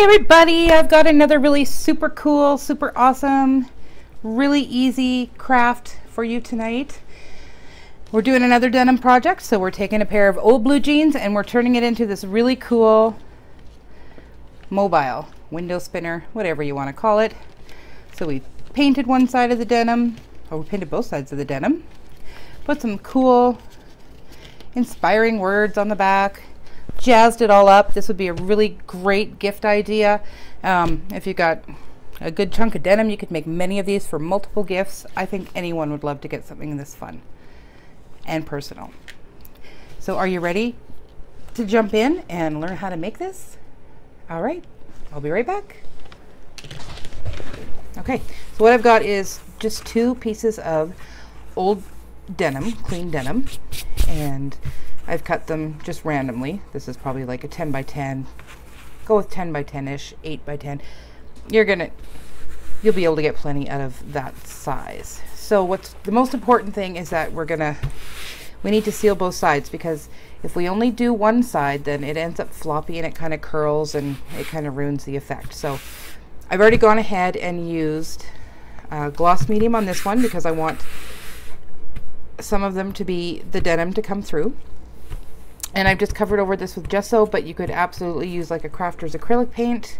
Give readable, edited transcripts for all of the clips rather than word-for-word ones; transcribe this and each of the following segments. Hi everybody, I've got another really super cool, super awesome, really easy craft for you tonight. We're doing another denim project, so we're taking a pair of old blue jeans and we're turning it into this really cool mobile window spinner, whatever you want to call it. So we painted one side of the denim, or we painted both sides of the denim, put some cool inspiring words on the back, jazzed it all up. This would be a really great gift idea. If you got a good chunk of denim, you could make many of these for multiple gifts. I think anyone would love to get something this fun and personal. So are you ready to jump in and learn how to make this? All right, I'll be right back. Okay, so what I've got is just two pieces of old denim, clean denim, and I've cut them just randomly. This is probably like a 10 by 10. Go with 10 by 10-ish, 8 by 10. You'll be able to get plenty out of that size. So what's the most important thing is that we need to seal both sides, because if we only do one side, then it ends up floppy and it kind of curls and it kind of ruins the effect. So I've already gone ahead and used gloss medium on this one because I want some of them to be the denim to come through. And I've just covered over this with gesso, but you could absolutely use like a crafter's acrylic paint,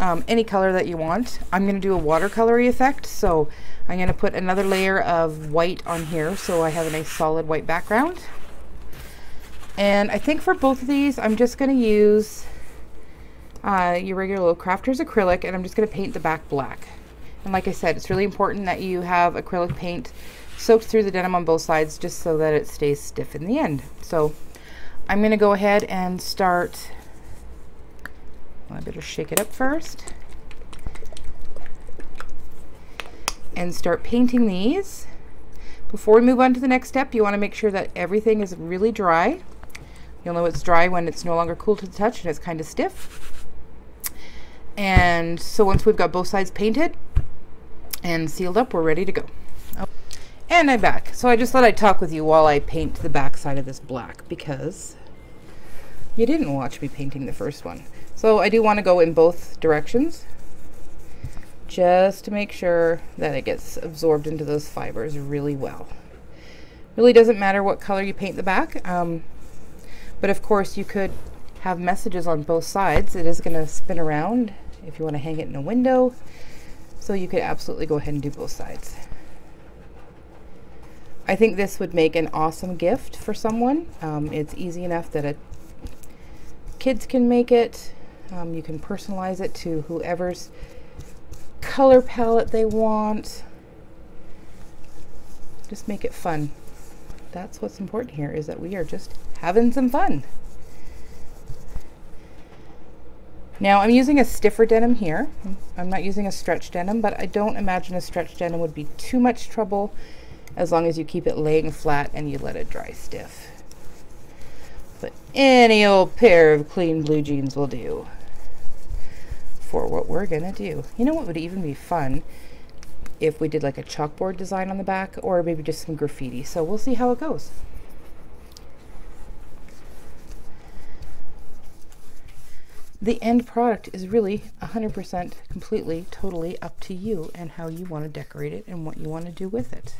any color that you want. I'm going to do a watercolory effect, so I'm going to put another layer of white on here so I have a nice solid white background. And I think for both of these, I'm just going to use your regular little crafter's acrylic, and I'm just going to paint the back black. And like I said, it's really important that you have acrylic paint soaked through the denim on both sides just so that it stays stiff in the end. So I'm going to go ahead and start. Well, I better shake it up first and start painting these. Before we move on to the next step, you want to make sure that everything is really dry. You'll know it's dry when it's no longer cool to the touch and it's kind of stiff. And so once we've got both sides painted and sealed up, we're ready to go. And I'm back. So I just thought I'd talk with you while I paint the back side of this black, because you didn't watch me painting the first one. So I do want to go in both directions just to make sure that it gets absorbed into those fibers really well. Really doesn't matter what color you paint the back, but of course you could have messages on both sides. It is going to spin around if you want to hang it in a window. So you could absolutely go ahead and do both sides. I think this would make an awesome gift for someone. It's easy enough that kids can make it. You can personalize it to whoever's color palette they want. Just make it fun. That's what's important here, is that we are just having some fun. Now I'm using a stiffer denim here. I'm not using a stretch denim, but I don't imagine a stretch denim would be too much trouble, as long as you keep it laying flat and you let it dry stiff. But any old pair of clean blue jeans will do for what we're gonna do. You know what would even be fun? If we did like a chalkboard design on the back, or maybe just some graffiti. So we'll see how it goes. The end product is really 100% completely, totally up to you and how you want to decorate it and what you want to do with it.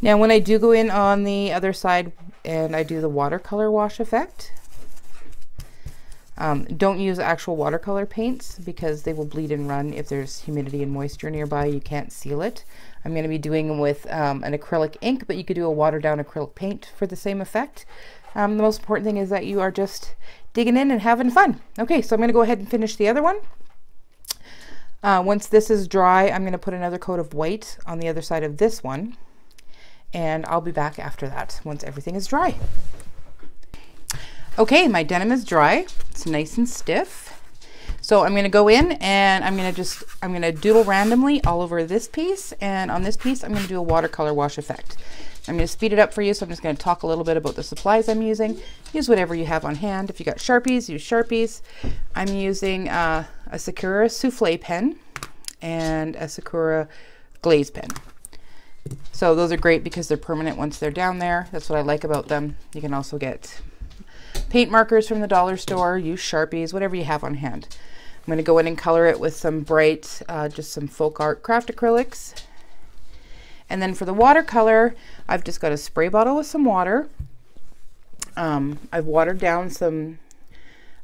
Now when I do go in on the other side and I do the watercolor wash effect, don't use actual watercolor paints because they will bleed and run if there's humidity and moisture nearby. You can't seal it. I'm going to be doing them with an acrylic ink, but you could do a watered down acrylic paint for the same effect. The most important thing is that you are just digging in and having fun. Okay, so I'm going to go ahead and finish the other one. Once this is dry, I'm going to put another coat of white on the other side of this one. And I'll be back after that once everything is dry. Okay, my denim is dry. It's nice and stiff. So I'm gonna go in and I'm gonna doodle randomly all over this piece, and on this piece I'm gonna do a watercolor wash effect. I'm gonna speed it up for you, so I'm just gonna talk a little bit about the supplies I'm using. Use whatever you have on hand. If you got Sharpies, use Sharpies. I'm using a Sakura Souffle pen and a Sakura Glaze pen. So those are great because they're permanent once they're down there. That's what I like about them. You can also get paint markers from the dollar store, use Sharpies, whatever you have on hand. I'm going to go in and color it with some bright, just some folk art craft acrylics. And then for the watercolor, I've just got a spray bottle with some water. I've watered down some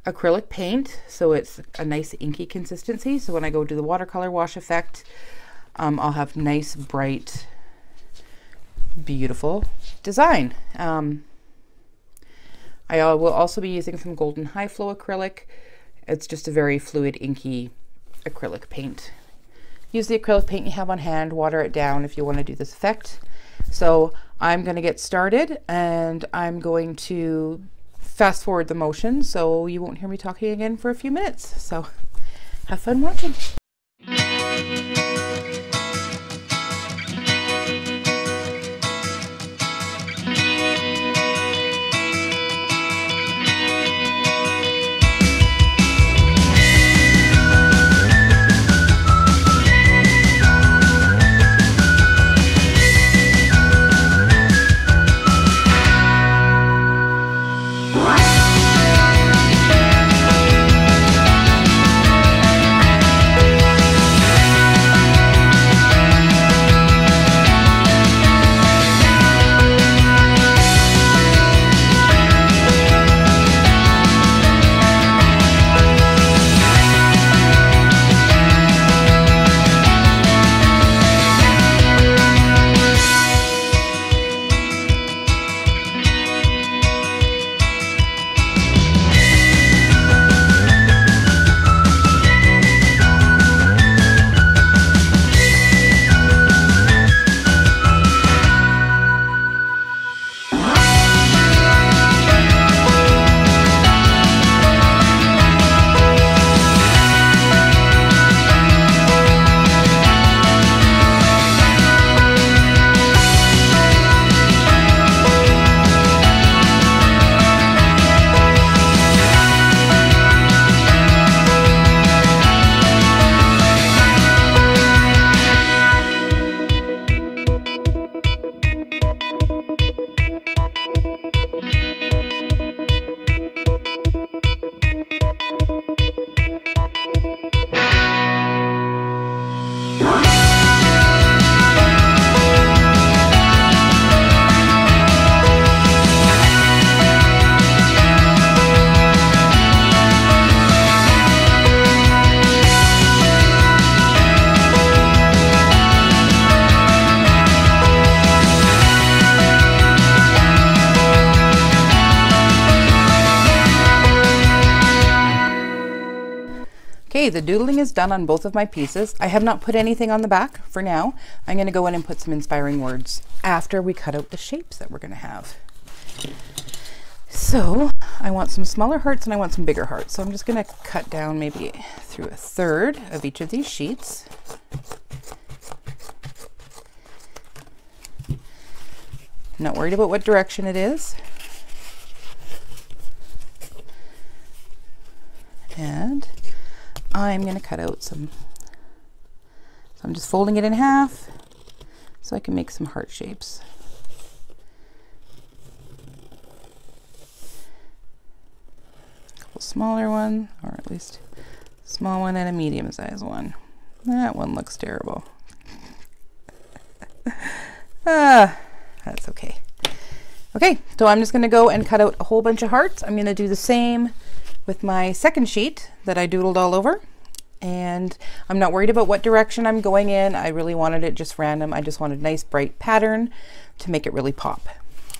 acrylic paint so it's a nice inky consistency. So when I go do the watercolor wash effect, I'll have nice, bright, beautiful design. I will also be using some Golden High Flow acrylic. It's just a very fluid, inky acrylic paint. Use the acrylic paint you have on hand, water it down if you want to do this effect. So I'm going to get started and I'm going to fast forward the motion so you won't hear me talking again for a few minutes. So have fun watching. Okay, the doodling is done on both of my pieces. I have not put anything on the back for now. I'm going to go in and put some inspiring words after we cut out the shapes that we're going to have. So I want some smaller hearts and I want some bigger hearts. So I'm just going to cut down maybe through a third of each of these sheets. I'm not worried about what direction it is. And I'm going to cut out some, so I'm just folding it in half so I can make some heart shapes. A couple smaller one, or at least a small one and a medium sized one. That one looks terrible. That's okay. Okay, so I'm just going to go and cut out a whole bunch of hearts. I'm going to do the same with my second sheet that I doodled all over, and I'm not worried about what direction I'm going in. I really wanted it just random. I just wanted a nice bright pattern to make it really pop.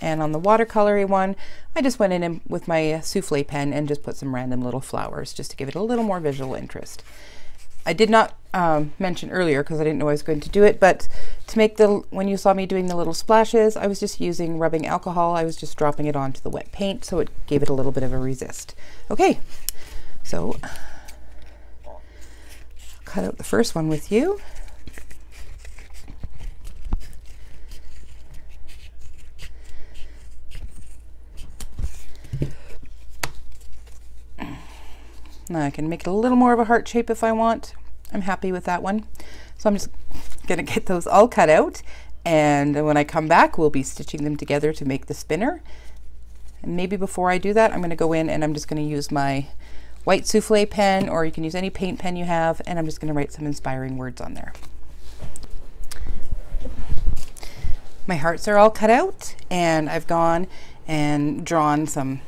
And on the watercolory one, I just went in and with my souffle pen and just put some random little flowers just to give it a little more visual interest. I did not mention earlier because I didn't know I was going to do it, but to make the, when you saw me doing the little splashes, I was just using rubbing alcohol. I was just dropping it onto the wet paint so it gave it a little bit of a resist. Okay, so cut out the first one with you. Now I can make it a little more of a heart shape if I want. I'm happy with that one. So I'm just going to get those all cut out And when I come back, we'll be stitching them together to make the spinner. And maybe before I do that, I'm going to go in and I'm just going to use my white souffle pen, or you can use any paint pen you have, and I'm just going to write some inspiring words on there. My hearts are all cut out, and I've gone and drawn some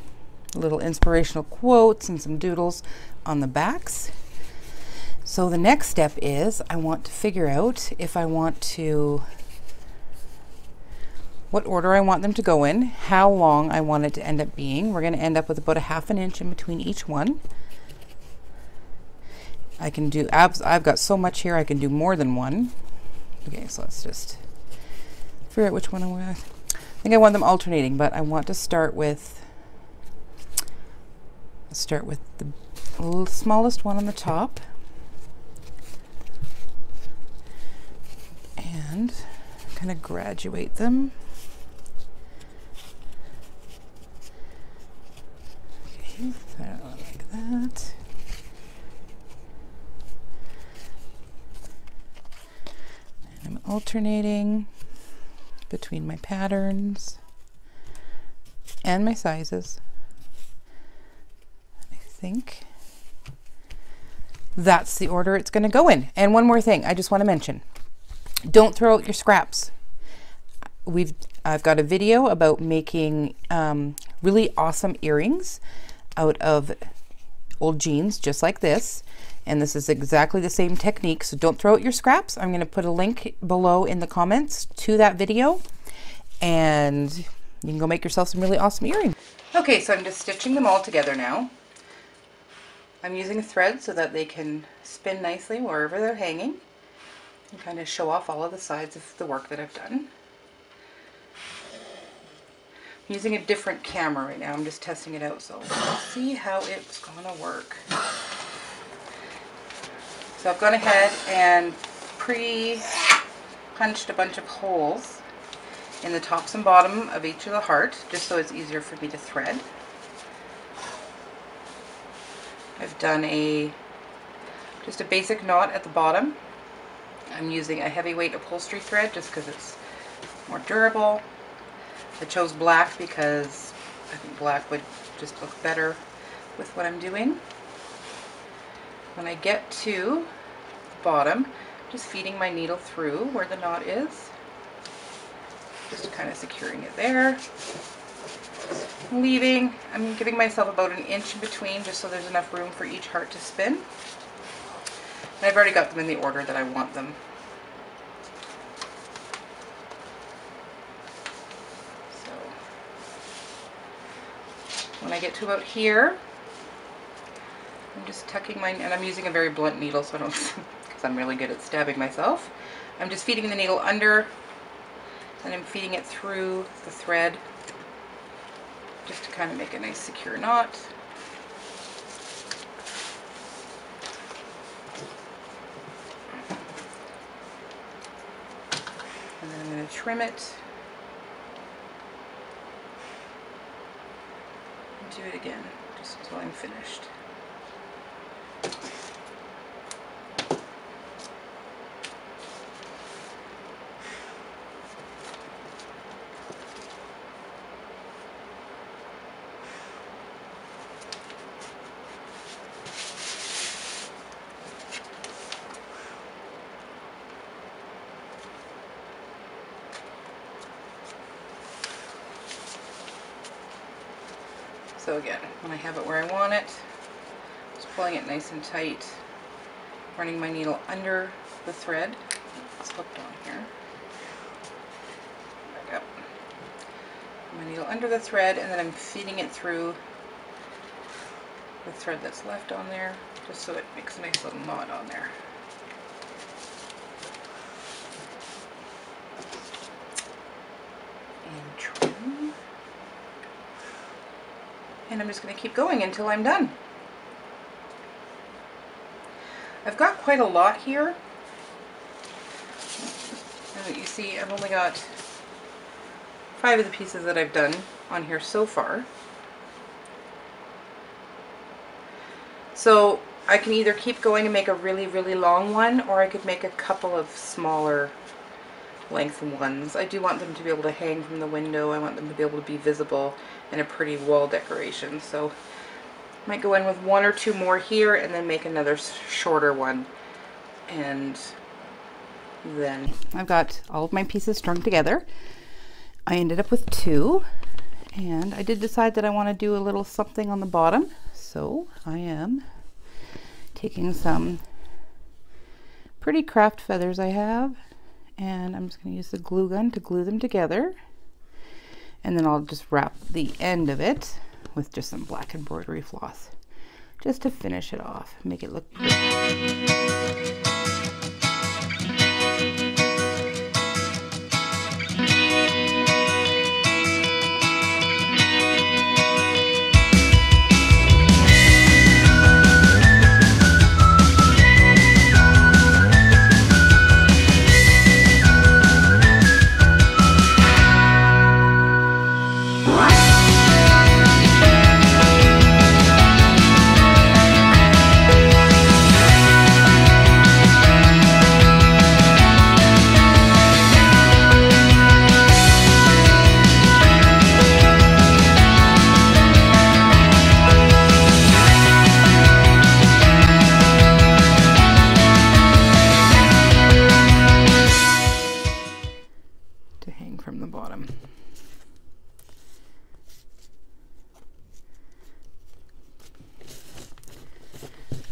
little inspirational quotes and some doodles on the backs. So the next step is I want to figure out if I want to, what order I want them to go in, how long I want it to end up being. We're going to end up with about a half an inch in between each one. I can do, I've got so much here, I can do more than one. Okay, so let's just figure out which one I want. I think I want them alternating, but I want to start with, let's start with the smallest one on the top. And kind of graduate them. Like that. And I'm alternating between my patterns and my sizes. I think that's the order it's going to go in. And one more thing I just want to mention. Don't throw out your scraps. I've got a video about making really awesome earrings out of old jeans, just like this. And this is exactly the same technique, so don't throw out your scraps. I'm going to put a link below in the comments to that video, and you can go make yourself some really awesome earrings. Okay, so I'm just stitching them all together now. I'm using a thread so that they can spin nicely wherever they're hanging, and kind of show off all of the sides of the work that I've done. I'm using a different camera right now. I'm just testing it out, so let's see how it's gonna work. So I've gone ahead and pre-punched a bunch of holes in the tops and bottom of each of the heart, just so it's easier for me to thread. I've done just a basic knot at the bottom. I'm using a heavyweight upholstery thread just because it's more durable. I chose black because I think black would just look better with what I'm doing. When I get to the bottom, just feeding my needle through where the knot is, just kind of securing it there. Leaving, I'm giving myself about an inch in between just so there's enough room for each heart to spin. And I've already got them in the order that I want them. So when I get to about here, I'm just tucking my, and I'm using a very blunt needle, so I don't, because I'm really good at stabbing myself. I'm just feeding the needle under, and I'm feeding it through the thread, just to kind of make a nice secure knot. Trim it, and do it again just until I'm finished. So again, when I have it where I want it, just pulling it nice and tight, running my needle under the thread. It's hooked on here. Back up. My needle under the thread, and then I'm feeding it through the thread that's left on there, just so it makes a nice little knot on there. And trim. And I'm just going to keep going until I'm done. I've got quite a lot here. And you see, I've only got 5 of the pieces that I've done on here so far. So I can either keep going and make a really, really long one, or I could make a couple of smaller length ones. I do want them to be able to hang from the window. I want them to be able to be visible and a pretty wall decoration. So I might go in with one or two more here and then make another shorter one. And then I've got all of my pieces strung together. I ended up with two, and I did decide that I want to do a little something on the bottom. So I am taking some pretty craft feathers I have, and I'm just going to use the glue gun to glue them together, and then I'll just wrap the end of it with just some black embroidery floss just to finish it off, make it look pretty.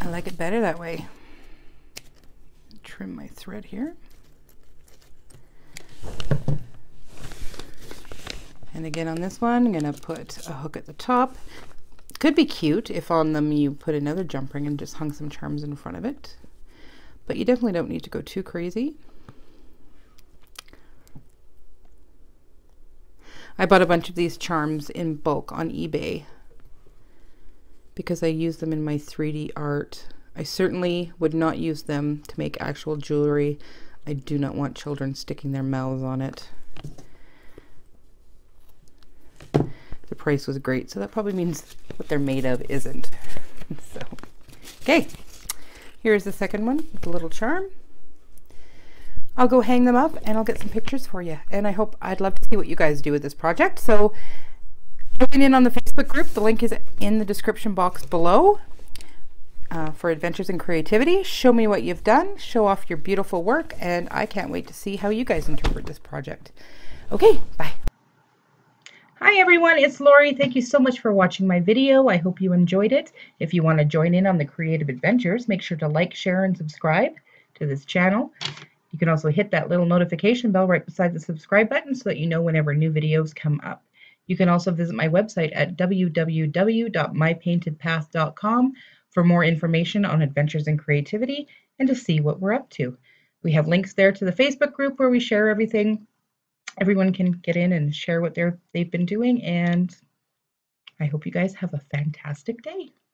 I like it better that way. Trim my thread here. And again on this one, I'm gonna put a hook at the top. Could be cute if on them you put another jump ring and just hung some charms in front of it. But you definitely don't need to go too crazy. I bought a bunch of these charms in bulk on eBay because I use them in my 3D art. I certainly would not use them to make actual jewelry. I do not want children sticking their mouths on it. The price was great, so that probably means what they're made of isn't. So, okay, here's the second one with the little charm. I'll go hang them up and I'll get some pictures for you. And I'd love to see what you guys do with this project. So join in on the Facebook group. The link is in the description box below for Adventures in Creativity. Show me what you've done, show off your beautiful work, and I can't wait to see how you guys interpret this project. Okay, bye. Hi everyone, it's Lori. Thank you so much for watching my video. I hope you enjoyed it. If you want to join in on the creative adventures, make sure to like, share, and subscribe to this channel. You can also hit that little notification bell right beside the subscribe button so that you know whenever new videos come up. You can also visit my website at www.mypaintedpath.com for more information on Adventures in Creativity and to see what we're up to. We have links there to the Facebook group where we share everything. Everyone can get in and share what they've been doing, and I hope you guys have a fantastic day.